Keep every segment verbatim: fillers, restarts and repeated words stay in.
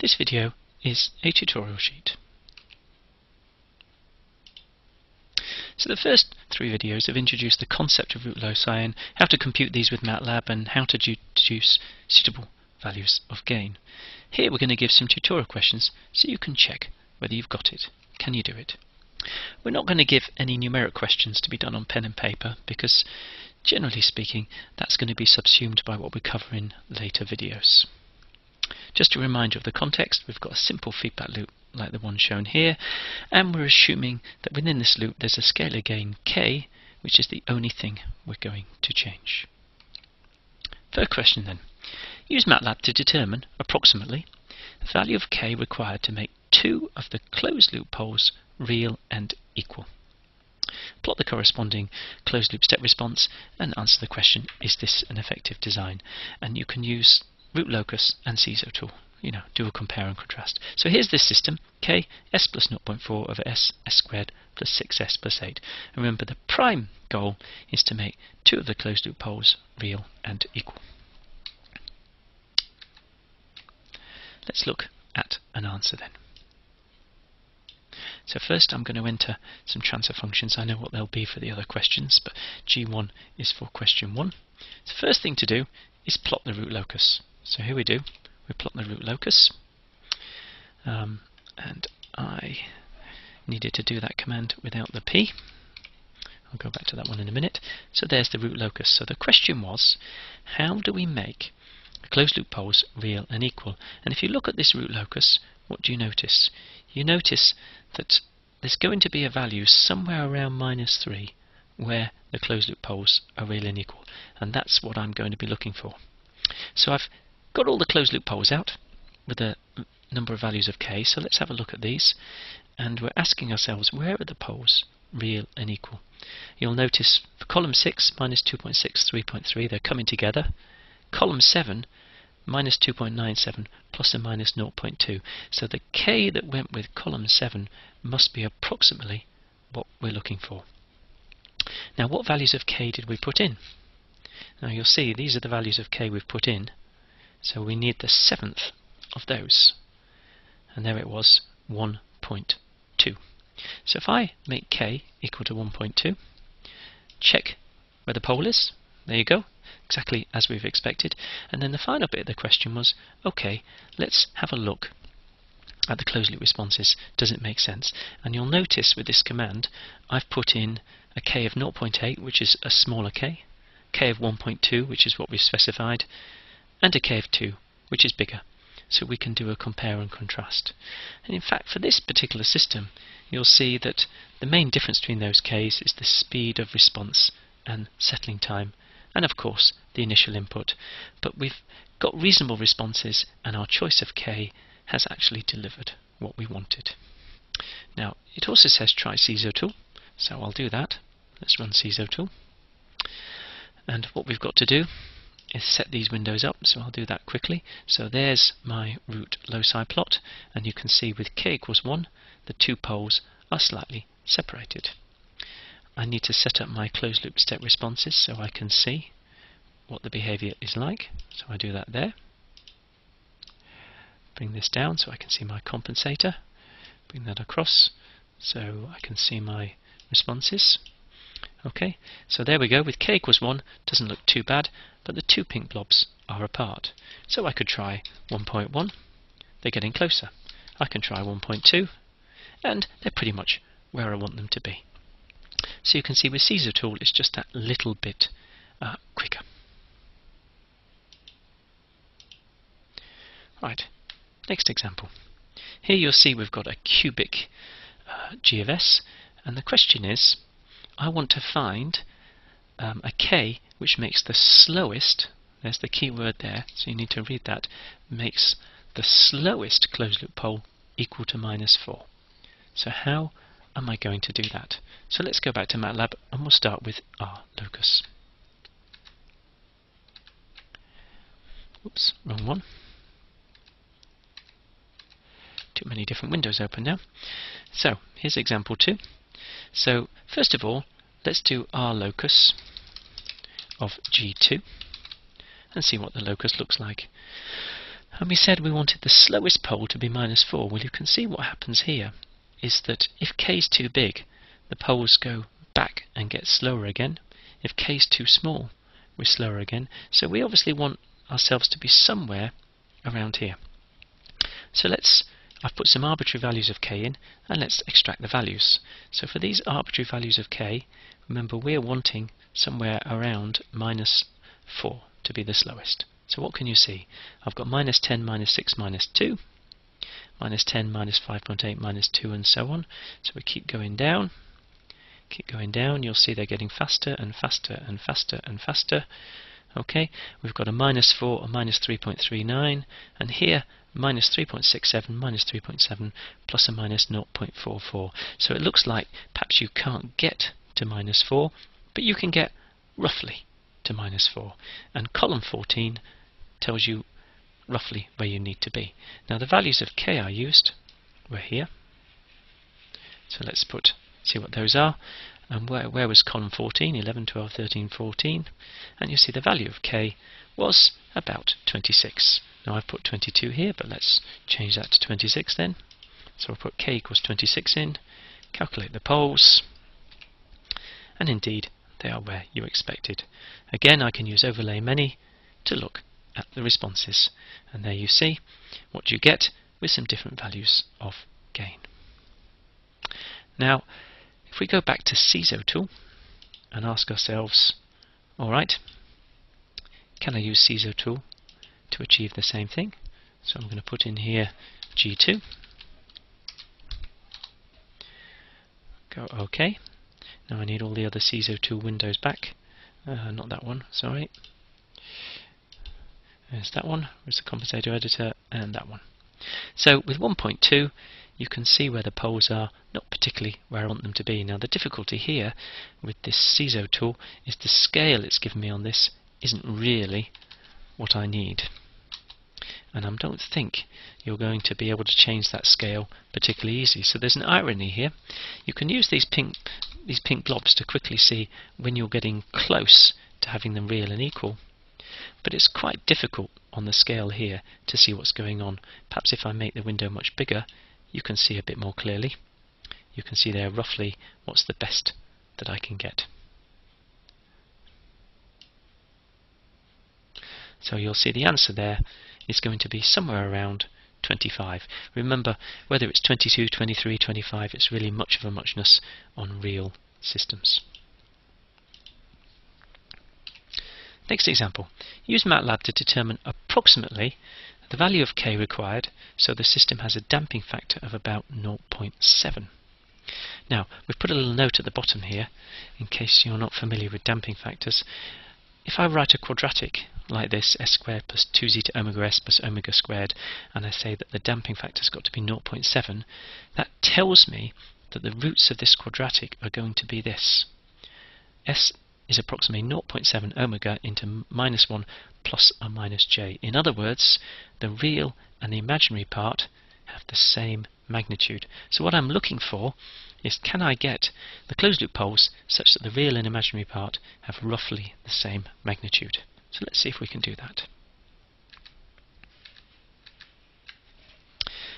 This video is a tutorial sheet. So the first three videos have introduced the concept of root loci and how to compute these with MATLAB and how to deduce suitable values of gain. Here we're going to give some tutorial questions so you can check whether you've got it. Can you do it? We're not going to give any numeric questions to be done on pen and paper because, generally speaking, that's going to be subsumed by what we cover in later videos. Just to remind you of the context, we've got a simple feedback loop like the one shown here, and we're assuming that within this loop there's a scalar gain k, which is the only thing we're going to change. Third question then. Use MATLAB to determine, approximately, the value of k required to make two of the closed loop poles real and equal. Plot the corresponding closed loop step response and answer the question, is this an effective design? And you can use root locus and SISO tool. You know, do a compare and contrast. So here's this system, k, s plus zero point four over s, s squared plus six s plus eight. And remember, the prime goal is to make two of the closed loop poles real and equal. Let's look at an answer then. So first I'm going to enter some transfer functions. I know what they'll be for the other questions, but G one is for question one. The first thing to do is plot the root locus. So here we do. We plot the root locus. Um, and I needed to do that command without the P. I'll go back to that one in a minute. So there's the root locus. So the question was, how do we make the closed loop poles real and equal? And if you look at this root locus, what do you notice? You notice that there's going to be a value somewhere around minus three where the closed loop poles are real and equal, and that's what I'm going to be looking for. So I've got all the closed loop poles out with a number of values of k, so let's have a look at these, and we're asking ourselves, where are the poles real and equal? You'll notice for column six, minus two point six, three point three, they're coming together. Column seven, minus two point nine seven plus and minus zero point two. So the k that went with column seven must be approximately what we're looking for. Now, what values of k did we put in? Now you'll see these are the values of k we've put in, so we need the seventh of those, and there it was, one point two. So if I make k equal to one point two, check where the pole is, there you go, exactly as we've expected. And then the final bit of the question was, okay, let's have a look at the closed loop responses. Does it make sense? And you'll notice with this command I've put in a k of zero point eight, which is a smaller k, k of one point two, which is what we've specified, and a k of two, which is bigger. So we can do a compare and contrast. And in fact, for this particular system, you'll see that the main difference between those k's is the speed of response and settling time, and of course the initial input. But we've got reasonable responses, and our choice of k has actually delivered what we wanted. Now, it also says try SISO tool, so I'll do that. Let's run SISO tool. And what we've got to do is set these windows up, so I'll do that quickly. So there's my root loci plot, and you can see with k equals one, the two poles are slightly separated. I need to set up my closed loop step responses so I can see what the behavior is like. So I do that there. Bring this down so I can see my compensator. Bring that across so I can see my responses. Okay, so there we go. With k equals one, doesn't look too bad, but the two pink blobs are apart. So I could try one point one. They're getting closer. I can try one point two, and they're pretty much where I want them to be. So you can see with SISO tool, it's just that little bit uh, quicker. Right, next example. Here you'll see we've got a cubic uh, g of s, and the question is, I want to find um, a k which makes the slowest, there's the key word there, so you need to read that, makes the slowest closed loop pole equal to minus four. So how am I going to do that? So let's go back to MATLAB and we'll start with our locus. Oops, wrong one. Too many different windows open now. So here's example two. So first of all, let's do our locus of G two and see what the locus looks like. and we said we wanted the slowest pole to be minus four. Well, you can see what happens here is that if k is too big, the poles go back and get slower again. If k is too small, we're slower again. So we obviously want ourselves to be somewhere around here. So let's, I've put some arbitrary values of k in, and let's extract the values. So for these arbitrary values of k, remember we're wanting somewhere around minus four to be the slowest. So what can you see? I've got minus ten, minus six, minus two, minus ten, minus five point eight, minus two, and so on. So we keep going down, keep going down. You'll see they're getting faster and faster and faster and faster. Okay, we've got a minus four, a minus three point three nine, and here minus three point six seven, minus three point seven, plus a minus zero point four four. So it looks like perhaps you can't get to minus four, but you can get roughly to minus four. And column fourteen tells you roughly where you need to be. Now the values of k I used were here. So let's put, see what those are. And where, where was column fourteen? eleven, twelve, thirteen, fourteen. And you see the value of k was about twenty-six. Now I've put twenty-two here, but let's change that to twenty-six then. So I'll put k equals twenty-six in, calculate the poles, and indeed they are where you expected. Again, I can use overlay many to look at the responses. And there you see what you get with some different values of gain. Now, if we go back to SISO tool and ask ourselves, alright, can I use SISO tool to achieve the same thing? So I'm going to put in here G two. Go OK. Now I need all the other SISO tool windows back. Uh, not that one, sorry. There's that one, there's the compensator editor, and that one. So with one point two, you can see where the poles are, not particularly where I want them to be. Now the difficulty here with this SISO tool is the scale it's given me on this isn't really what I need. And I don't think you're going to be able to change that scale particularly easy. So there's an irony here. You can use these pink, these pink blobs to quickly see when you're getting close to having them real and equal. But it's quite difficult on the scale here to see what's going on. Perhaps if I make the window much bigger, you can see a bit more clearly. You can see there roughly what's the best that I can get. So you'll see the answer there is going to be somewhere around twenty-five. Remember, whether it's twenty-two, twenty-three, twenty-five, it's really much of a muchness on real systems. Next example. Use MATLAB to determine approximately the value of k required, so the system has a damping factor of about zero point seven. Now, we've put a little note at the bottom here, in case you're not familiar with damping factors. If I write a quadratic like this, s squared plus two z to omega s plus omega squared, and I say that the damping factor's got to be zero point seven, that tells me that the roots of this quadratic are going to be this. S is approximately zero point seven omega into minus one plus or minus j. In other words, the real and the imaginary part have the same magnitude. So what I'm looking for is, can I get the closed loop poles such that the real and imaginary part have roughly the same magnitude? So let's see if we can do that.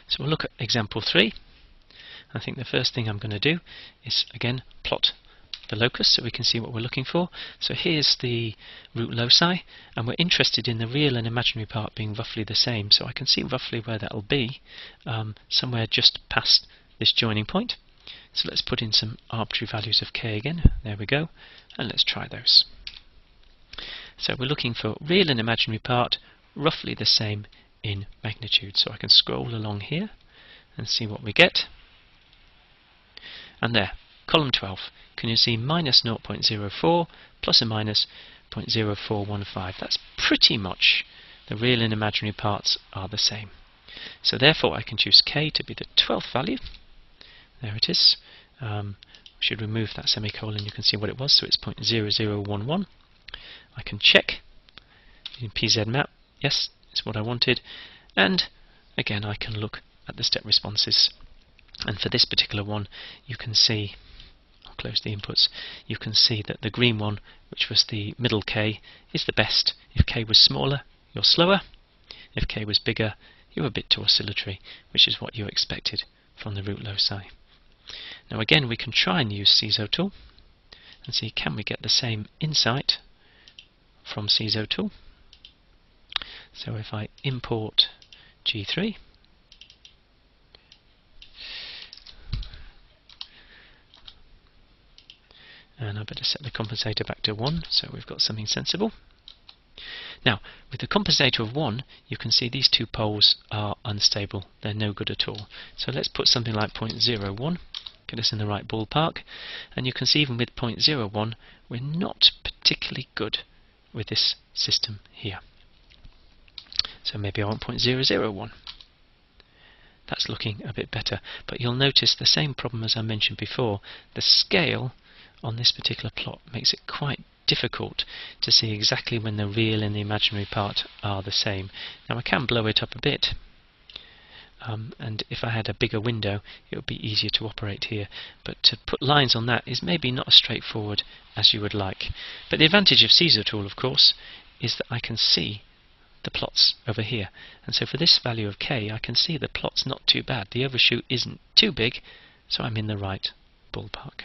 So we'll look at example three. I think the first thing I'm going to do is, again, plot the locus so we can see what we're looking for. So here's the root loci, and we're interested in the real and imaginary part being roughly the same, so I can see roughly where that'll be, um, somewhere just past this joining point. So let's put in some arbitrary values of k again, there we go, and let's try those. So we're looking for real and imaginary part roughly the same in magnitude, so I can scroll along here and see what we get. And there, column twelve, can you see minus zero point zero four plus or minus zero point zero four one five? That's pretty much the real and imaginary parts are the same. So therefore I can choose k to be the twelfth value. There it is. Um, we should remove that semicolon, you can see what it was, so it's zero point zero zero one one. I can check in pzmap, yes, it's what I wanted, and again I can look at the step responses. And for this particular one, you can see, I'll close the inputs, you can see that the green one, which was the middle k, is the best. If k was smaller, you're slower. If k was bigger, you were a bit too oscillatory, which is what you expected from the root loci. Now again, we can try and use SISO tool and see, can we get the same insight from SISO tool? So if I import G three, and I better set the compensator back to one, so we've got something sensible. Now, with the compensator of one, you can see these two poles are unstable. They're no good at all. So let's put something like zero point zero one, get us in the right ballpark. And you can see even with zero point zero one, we're not particularly good with this system here. So maybe I want zero point zero zero one. That's looking a bit better. But you'll notice the same problem as I mentioned before. The scale on this particular plot makes it quite difficult to see exactly when the real and the imaginary part are the same. Now I can blow it up a bit, um, and if I had a bigger window it would be easier to operate here, but to put lines on that is maybe not as straightforward as you would like. But the advantage of SISO tool, of course, is that I can see the plots over here, and so for this value of k I can see the plot's not too bad. The overshoot isn't too big, so I'm in the right ballpark.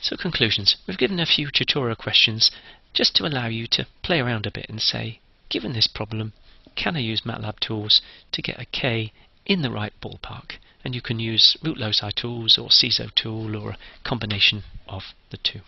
So conclusions. We've given a few tutorial questions just to allow you to play around a bit and say, given this problem, can I use MATLAB tools to get a k in the right ballpark? And you can use root loci tools or SISO tool or a combination of the two.